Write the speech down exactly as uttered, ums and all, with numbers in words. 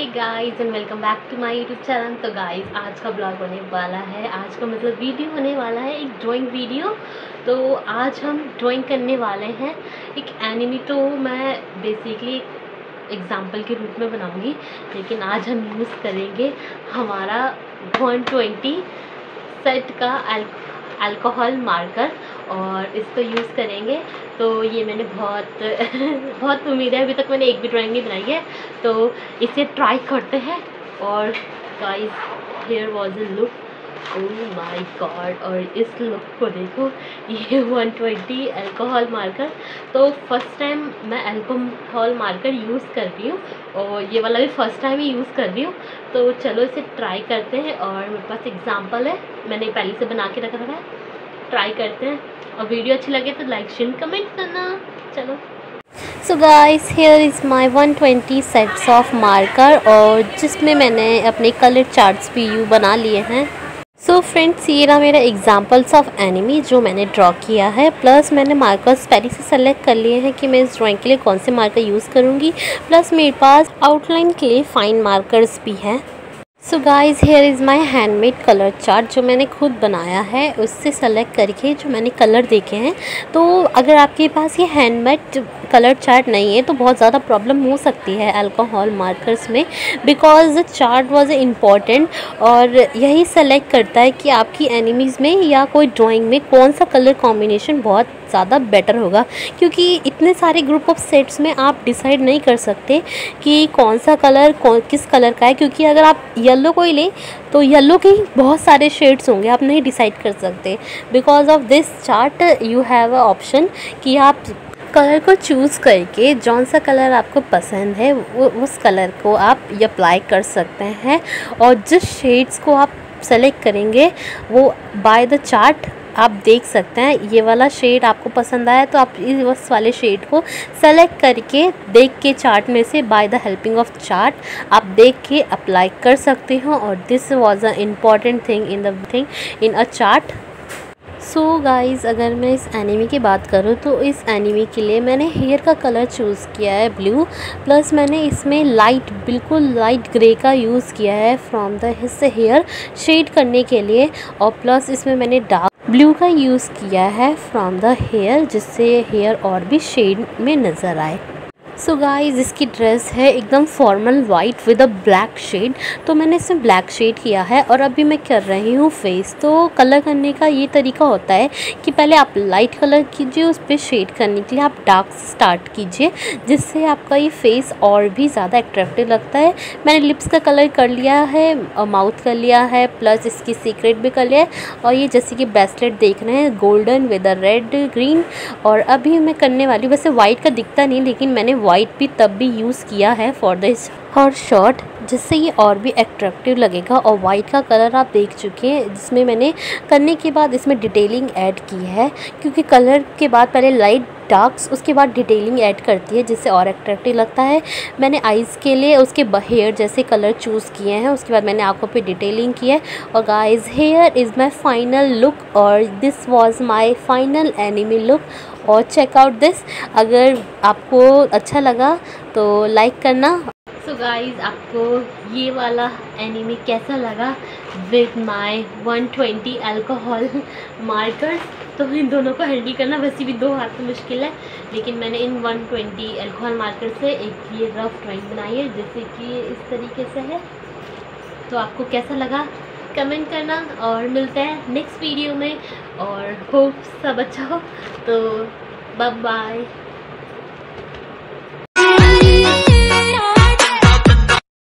Hey guys and welcome back to my YouTube channel. तो guys आज का blog होने वाला है, आज का मतलब वीडियो होने वाला है, एक ड्राइंग वीडियो। तो आज हम ड्राइंग करने वाले हैं एक एनिमी। तो मैं बेसिकली एक एग्जांपल के रूप में बनाऊंगी, लेकिन आज हम यूज़ करेंगे हमारा वन ट्वेंटी सेट का अल्कोहल मार्कर और इसको यूज़ करेंगे। तो ये मैंने बहुत बहुत उम्मीद है, अभी तक मैंने एक भी ड्राइंग नहीं बनाई है, तो इसे ट्राई करते हैं। और guys here was a look, oh my god! और इस लुक को देखो, ये वन ट्वेंटी अल्कोहल मार्कर। तो फर्स्ट टाइम मैं अल्कोहल मार्कर यूज़ कर रही हूँ और ये वाला भी फ़र्स्ट टाइम ही यूज़ कर रही हूँ। तो चलो इसे ट्राई करते हैं। और मेरे पास एग्जाम्पल है, मैंने पहले से बना के रखा है, ट्राई करते हैं। और वीडियो अच्छी लगे तो लाइक शेयर कमेंट करना। चलो। So guys here is my one twenty sets of marker, और जिसमें मैंने अपने कलर चार्ट्स भी यू बना लिए हैं। सो फ्रेंड्स, ये रहा मेरा एग्जांपल्स ऑफ एनिमी जो मैंने ड्रॉ किया है। प्लस मैंने मार्कर्स पहले से सेलेक्ट कर लिए हैं कि मैं इस ड्राइंग के लिए कौन से मार्कर यूज़ करूँगी। प्लस मेरे पास आउटलाइन के लिए फ़ाइन मार्कर्स भी हैं। So guys here is my handmade colour chart जो मैंने खुद बनाया है, उससे सेलेक्ट करके जो मैंने कलर देखे हैं। तो अगर आपके पास ये हैंडमेड कलर चार्ट नहीं है तो बहुत ज़्यादा प्रॉब्लम हो सकती है अल्कोहल मार्कर्स में, because the chart was important. और यही सेलेक्ट करता है कि आपकी एनिमीज़ में या कोई ड्राइंग में कौन सा कलर कॉम्बिनेशन बहुत ज़्यादा बेटर होगा, क्योंकि इतने सारे ग्रुप ऑफ सेट्स में आप डिसाइड नहीं कर सकते कि कौन सा कलर कौन किस कलर का है। क्योंकि अगर आप येलो को ही लें तो येलो के ही बहुत सारे शेड्स होंगे, आप नहीं डिसाइड कर सकते। Because of this chart you have a option कि आप कलर को चूज़ करके जौन सा कलर आपको पसंद है वो उस कलर को आप अप्लाई कर सकते हैं। और जिस शेड्स को आप सेलेक्ट करेंगे वो बाय द चार्ट आप देख सकते हैं। ये वाला शेड आपको पसंद आया तो आप इस वाले शेड को सेलेक्ट करके देख के चार्ट में से by the helping of chart आप देख के अप्लाई कर सकते हो। और this was a important thing in the thing in a chart. So guys, अगर मैं इस एनिमी की बात करूँ तो इस एनिमी के लिए मैंने हेयर का कलर चूज़ किया है ब्लू। प्लस मैंने इसमें लाइट बिल्कुल लाइट ग्रे का यूज़ किया है from the his hair shade करने के लिए। और प्लस इसमें मैंने डार्क ब्लू का यूज़ किया है फ्रॉम द हेयर, जिससे हेयर और भी शेड में नज़र आए। सो गाइस, इसकी ड्रेस है एकदम formal white with a black shade, तो मैंने इसमें ब्लैक शेड किया है। और अभी मैं कर रही हूँ फेस। तो कलर करने का ये तरीका होता है कि पहले आप लाइट कलर कीजिए, उस पर शेड करने के लिए आप डार्क स्टार्ट कीजिए, जिससे आपका ये फेस और भी ज़्यादा अट्रैक्टिव लगता है। मैंने लिप्स का कलर कर लिया है और माउथ कर लिया है, प्लस इसकी सीक्रेट भी कर लिया है। और ये जैसे कि ब्रेसलेट देख रहे हैं, golden with a red green. और अभी मैं करने वाली, वैसे वाइट का दिखता नहीं, लेकिन मैंने वाइट भी तब भी यूज़ किया है फॉर दिस हर शॉट, जिससे ये और भी अट्रैक्टिव लगेगा। और वाइट का कलर आप देख चुके हैं, जिसमें मैंने करने के बाद इसमें डिटेलिंग ऐड की है, क्योंकि कलर के बाद पहले लाइट डार्क्स उसके बाद डिटेलिंग ऐड करती है, जिससे और अट्रैक्टिव लगता है। मैंने आइज़ के लिए उसके हेयर जैसे कलर चूज़ किए हैं, उसके बाद मैंने आँखों पे डिटेलिंग की है। और guys, here is my final look और this was my final enemy look. और चेक आउट दिस। अगर आपको अच्छा लगा तो लाइक करना। सो गाइस, आपको ये वाला एनिमी कैसा लगा with my one twenty alcohol markers? तो इन दोनों को हैंडल करना वैसे भी दो हाथ में मुश्किल है, लेकिन मैंने इन वन ट्वेंटी अल्कोहल मार्कर से एक ये रफ ड्राइंग बनाई है, जैसे कि इस तरीके से है। तो आपको कैसा लगा कमेंट करना, और मिलते हैं नेक्स्ट वीडियो में। और होप सब अच्छा हो। तो बाय बाय।